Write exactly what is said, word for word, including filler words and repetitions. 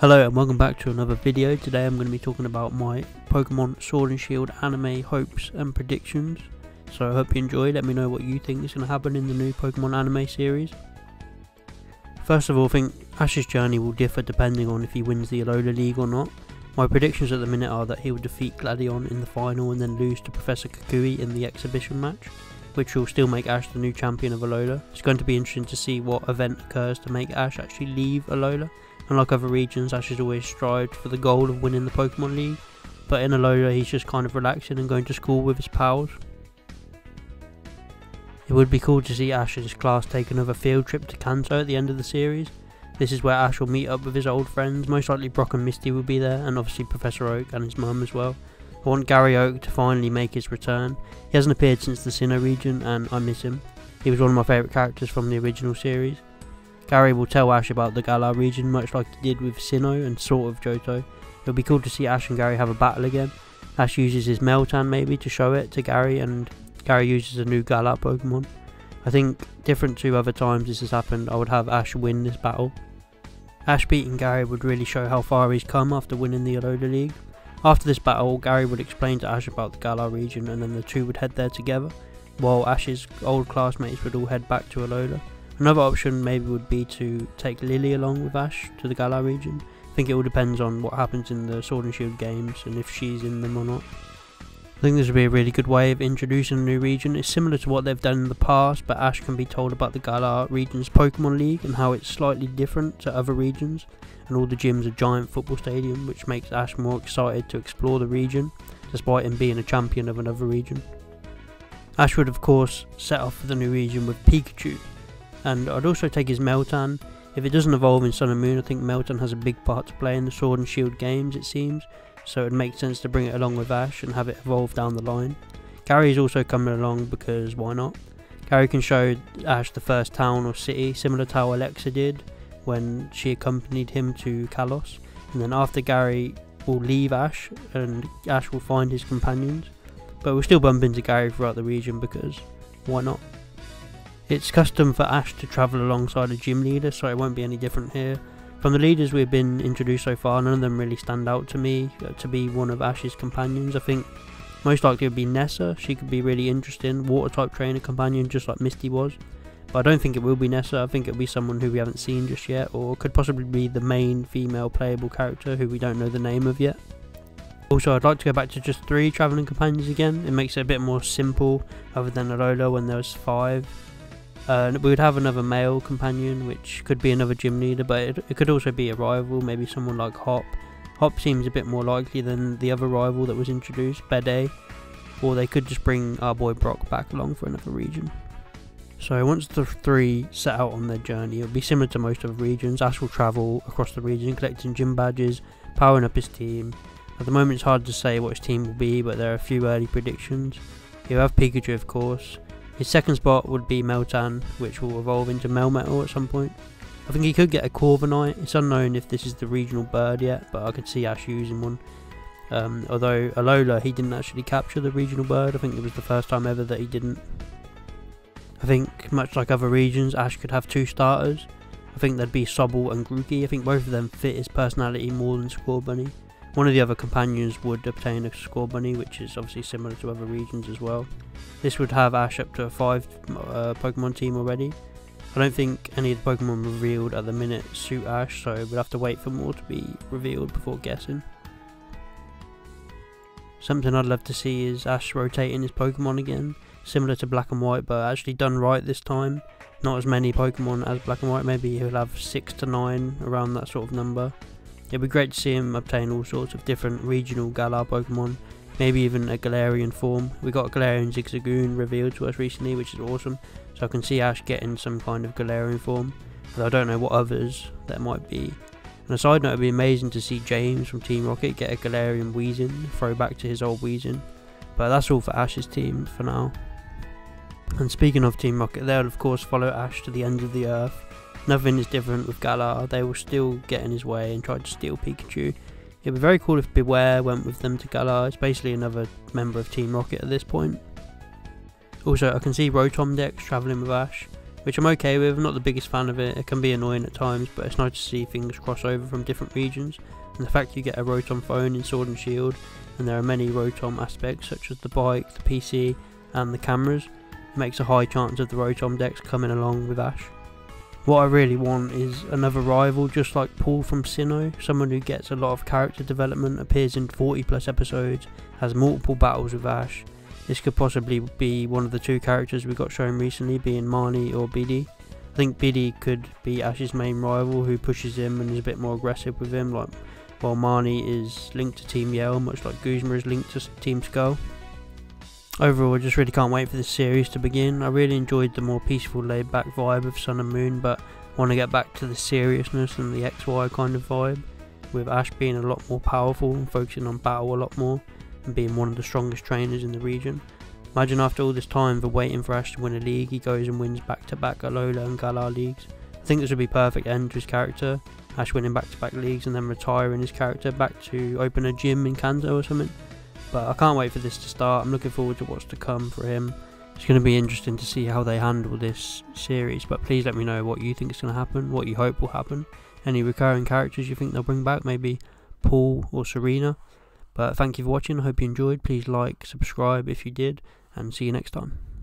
Hello and welcome back to another video. Today I'm going to be talking about my Pokemon Sword and Shield anime hopes and predictions. So I hope you enjoy. Let me know what you think is going to happen in the new Pokemon anime series. First of all, I think Ash's journey will differ depending on if he wins the Alola League or not. My predictions at the minute are that he will defeat Gladion in the final and then lose to Professor Kukui in the exhibition match, which will still make Ash the new champion of Alola. It's going to be interesting to see what event occurs to make Ash actually leave Alola. Unlike other regions, Ash has always strived for the goal of winning the Pokemon League, but in Alola he's just kind of relaxing and going to school with his pals. It would be cool to see Ash and his class take another field trip to Kanto at the end of the series. This is where Ash will meet up with his old friends. Most likely Brock and Misty will be there, and obviously Professor Oak and his mum as well. I want Gary Oak to finally make his return. He hasn't appeared since the Sinnoh region and I miss him. He was one of my favourite characters from the original series. Gary will tell Ash about the Galar region much like he did with Sinnoh and sort of Johto. It'll be cool to see Ash and Gary have a battle again. Ash uses his Meltan maybe to show it to Gary, and Gary uses a new Galar Pokemon. I think different to other times this has happened, I would have Ash win this battle. Ash beating Gary would really show how far he's come after winning the Alola League. After this battle, Gary would explain to Ash about the Galar region and then the two would head there together, while Ash's old classmates would all head back to Alola. Another option maybe would be to take Lily along with Ash to the Galar region. I think it all depends on what happens in the Sword and Shield games and if she's in them or not. I think this would be a really good way of introducing a new region. It's similar to what they've done in the past, but Ash can be told about the Galar region's Pokemon League and how it's slightly different to other regions, and all the gyms are giant football stadium, which makes Ash more excited to explore the region, despite him being a champion of another region. Ash would of course set off for the new region with Pikachu, and I'd also take his Meltan. If it doesn't evolve in Sun and Moon, I think Meltan has a big part to play in the Sword and Shield games, it seems. So it would make sense to bring it along with Ash and have it evolve down the line. Gary is also coming along because why not? Gary can show Ash the first town or city, similar to how Alexa did when she accompanied him to Kalos. And then after, Gary will leave Ash and Ash will find his companions. But we'll still bump into Gary throughout the region because why not? It's custom for Ash to travel alongside a gym leader, so it won't be any different here. From the leaders we've been introduced so far, none of them really stand out to me to be one of Ash's companions. I think most likely it would be Nessa. She could be really interesting, water type trainer companion just like Misty was. But I don't think it will be Nessa. I think it will be someone who we haven't seen just yet, or could possibly be the main female playable character who we don't know the name of yet. Also, I'd like to go back to just three travelling companions again. It makes it a bit more simple other than Alola when there was five. Uh, we would have another male companion, which could be another gym leader, but it, it could also be a rival, maybe someone like Hop. Hop seems a bit more likely than the other rival that was introduced, Bede, or they could just bring our boy Brock back along for another region. So once the three set out on their journey, it'll be similar to most other regions. Ash will travel across the region collecting gym badges, powering up his team. At the moment it's hard to say what his team will be, but there are a few early predictions. He'll have Pikachu of course. His second spot would be Meltan, which will evolve into Melmetal at some point. I think he could get a Corviknight. It's unknown if this is the regional bird yet, but I could see Ash using one. Um, although Alola, he didn't actually capture the regional bird. I think it was the first time ever that he didn't. I think, much like other regions, Ash could have two starters. I think they'd be Sobble and Grookey. I think both of them fit his personality more than Scorbunny. One of the other companions would obtain a Scorbunny, which is obviously similar to other regions as well. This would have Ash up to a five uh, Pokemon team already. I don't think any of the Pokemon revealed at the minute suit Ash, so we'll have to wait for more to be revealed before guessing. Something I'd love to see is Ash rotating his Pokemon again, similar to Black and White, but actually done right this time. Not as many Pokemon as Black and White, maybe he'll have six to nine, around that sort of number. It'd be great to see him obtain all sorts of different regional Galar Pokemon, maybe even a Galarian form. We got a Galarian Zigzagoon revealed to us recently, which is awesome, so I can see Ash getting some kind of Galarian form, although I don't know what others there might be. On a side note, it'd be amazing to see James from Team Rocket get a Galarian Weezing, throwback to his old Weezing, but that's all for Ash's team for now. And speaking of Team Rocket, they'll of course follow Ash to the end of the earth. Nothing is different with Galar. They will still get in his way and try to steal Pikachu. It would be very cool if Beware went with them to Galar. It's basically another member of Team Rocket at this point. Also, I can see Rotom decks travelling with Ash. which I'm okay with. I'm not the biggest fan of it. It can be annoying at times, but it's nice to see things cross over from different regions. And the fact you get a Rotom phone in Sword and Shield, and there are many Rotom aspects such as the bike, the P C and the cameras, it makes a high chance of the Rotom decks coming along with Ash. What I really want is another rival just like Paul from Sinnoh, someone who gets a lot of character development, appears in forty plus episodes, has multiple battles with Ash. This could possibly be one of the two characters we got shown recently, being Marnie or Bede. I think Bede could be Ash's main rival, who pushes him and is a bit more aggressive with him, like while Marnie is linked to Team Yell, much like Guzma is linked to Team Skull. Overall, I just really can't wait for this series to begin. I really enjoyed the more peaceful laid back vibe of Sun and Moon, but I want to get back to the seriousness and the X Y kind of vibe, with Ash being a lot more powerful and focusing on battle a lot more and being one of the strongest trainers in the region. Imagine after all this time for waiting for Ash to win a league, he goes and wins back to back Alola and Galar leagues. I think this would be perfect end to his character, Ash winning back to back leagues and then retiring his character back to open a gym in Kanto or something. But I can't wait for this to start. I'm looking forward to what's to come for him. It's going to be interesting to see how they handle this series, but please let me know what you think is going to happen, what you hope will happen, any recurring characters you think they'll bring back, maybe Paul or Serena. But thank you for watching, I hope you enjoyed. Please like, subscribe if you did, and see you next time.